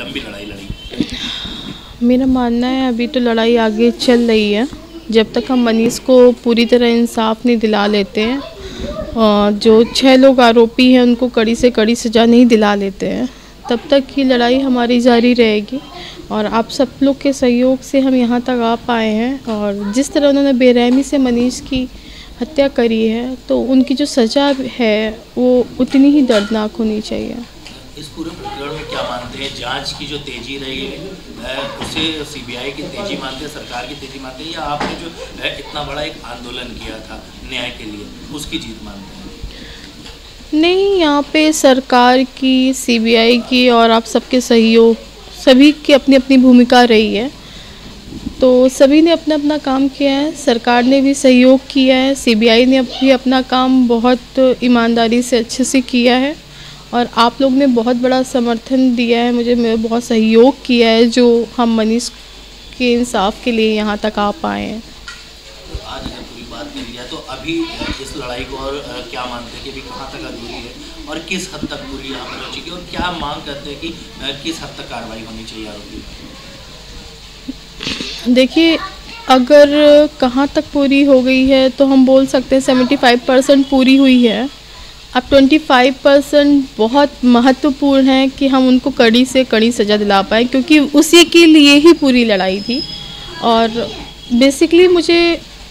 लंबी लड़ाई लड़ी? मेरा मानना है अभी तो लड़ाई आगे चल रही है। जब तक हम मनीष को पूरी तरह इंसाफ नहीं दिला लेते हैं और जो 6 लोग आरोपी हैं उनको कड़ी से कड़ी सज़ा नहीं दिला लेते हैं, तब तक ये लड़ाई हमारी जारी रहेगी। और आप सब लोग के सहयोग से हम यहाँ तक आ पाए हैं। और जिस तरह उन्होंने बेरहमी से मनीष की हत्या करी है तो उनकी जो सज़ा है वो उतनी ही दर्दनाक होनी चाहिए। इस पूरे प्रकरण में क्या मानते हैं, जांच की जो तेजी रही है उसे सीबीआई की तेजी मानते हैं, सरकार की तेजी मानते हैं, या आपने जो इतना बड़ा एक आंदोलन किया था न्याय के लिए उसकी जीत मानते हैं? नहीं, यहाँ पे सरकार की, सीबीआई की और आप सबके सहयोग, सभी की अपनी अपनी भूमिका रही है। तो सभी ने अपना अपना काम किया है। सरकार ने भी सहयोग किया है, सीबीआई ने भी अपना काम बहुत ईमानदारी से अच्छे से किया है। और आप लोग ने बहुत बड़ा समर्थन दिया है मुझे, मेरा बहुत सहयोग किया है जो हम मनीष के इंसाफ के लिए यहाँ तक आ पाए हैं। तो आज अगर पूरी बात मिल जाए तो अभी इस लड़ाई को और क्या मानते हैं कि अभी कहाँ तक अधूरी है और किस हद तक पूरी यहाँ पर हो चुकी है, और क्या मांग करते हैं कि किस हद तक कार्रवाई होनी चाहिए आरोपी? देखिए, अगर कहाँ तक पूरी हो गई है तो हम बोल सकते हैं 75% पूरी हुई है। अब 25% बहुत महत्वपूर्ण है कि हम उनको कड़ी से कड़ी सज़ा दिला पाएँ, क्योंकि उसी के लिए ही पूरी लड़ाई थी। और बेसिकली मुझे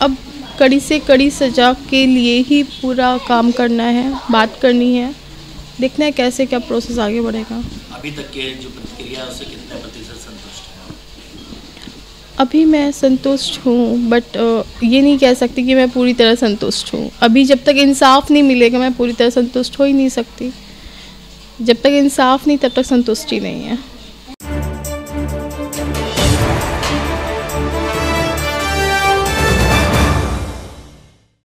अब कड़ी से कड़ी सज़ा के लिए ही पूरा काम करना है, बात करनी है, देखना है कैसे क्या प्रोसेस आगे बढ़ेगा। अभी तक के जो प्रतिक्रिया है उससे कितने प्रतिशत संतुष्ट हैं? अभी मैं संतुष्ट हूँ, बट ये नहीं कह सकती कि मैं पूरी तरह संतुष्ट हूँ। अभी जब तक इंसाफ नहीं मिलेगा मैं पूरी तरह संतुष्ट हो ही नहीं सकती। जब तक इंसाफ नहीं तब तक संतुष्टि नहीं है।